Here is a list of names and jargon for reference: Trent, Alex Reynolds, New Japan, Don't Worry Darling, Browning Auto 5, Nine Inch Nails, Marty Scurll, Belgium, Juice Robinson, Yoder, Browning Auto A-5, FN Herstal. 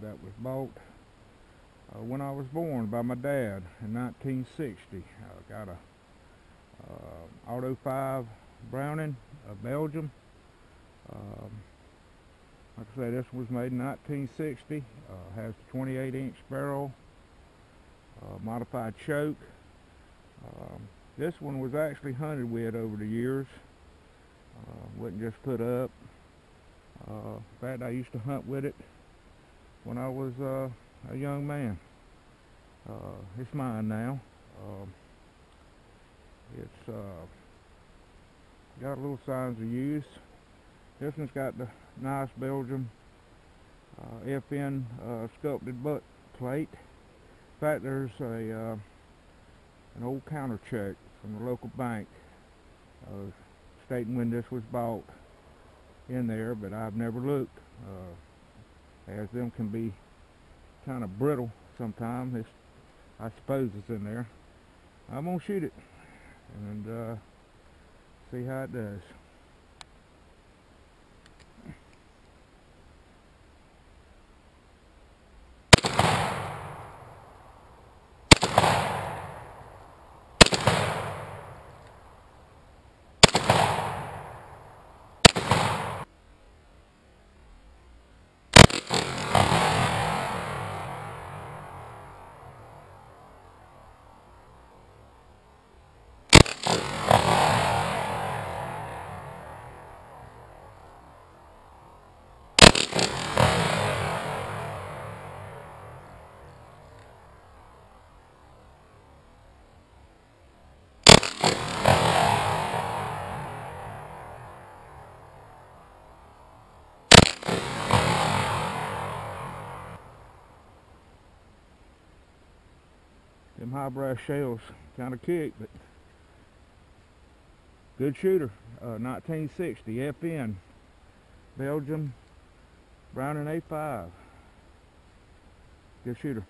that was bought when I was born by my dad in 1960. I got a Auto A-5 Browning of Belgium. Like I say, this was made in 1960. Has the 28-inch barrel, modified choke. This one was actually hunted with over the years. Wasn't just put up. In fact, I used to hunt with it when I was a young man. It's mine now. It's got little signs of use. This one's got the nice Belgium FN sculpted butt plate. In fact, there's a an old counter check from the local bank stating when this was bought in there, but I've never looked, as them can be kind of brittle sometimes. It's, I suppose it's in there. I'm gonna shoot it and see how it does. Them high brass shells kind of kick, but good shooter. 1960 FN Belgium Browning A5. Good shooter.